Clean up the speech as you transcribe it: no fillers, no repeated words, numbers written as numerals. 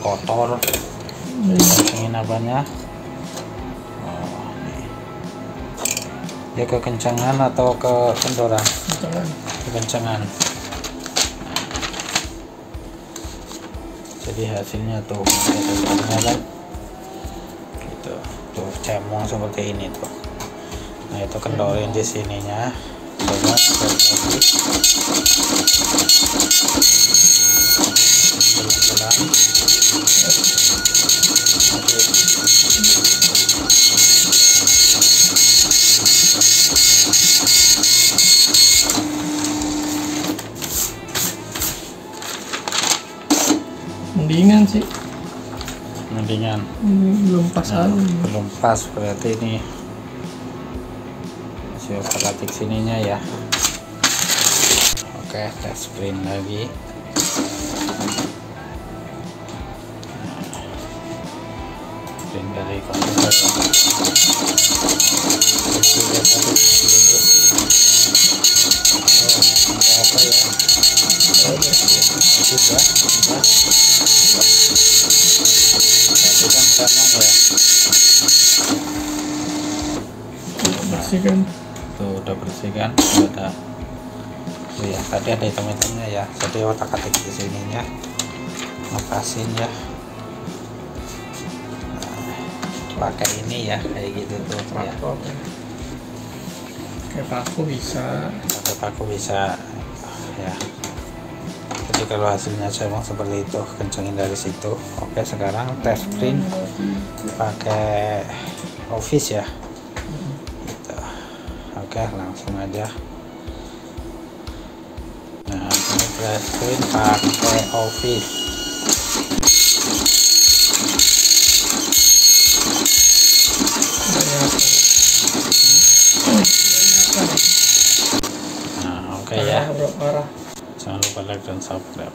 kotor. Kencengin abahnya. Oh, dia kekencangan atau kekendoran? Kekencangan. Jadi hasilnya tuh kan gitu tuh cemong seperti ini tuh. Nah itu kendorin di sininya. Coba mendingan sih, mendingan belum pas, nah, belum pas berarti ini masih overlatik sininya ya. Oke, tes print lagi. Print dari komputer. Tuh udah bersih kan? Udah. Tuh ya, tadi ada hitam-hitamnya ya. Jadi otak-atik di sininya. Lepasin ya. Nah, pakai ini ya, kayak gitu tuh ya. Pakai paku bisa. Pakai paku bisa. Ya. Jadi kalau hasilnya cemong seperti itu, kencengin dari situ. Oke, sekarang tes print pakai office ya. Oke, langsung aja. Nah, ini flash print pakai office. Nah, oke ya. Jangan lupa like dan subscribe.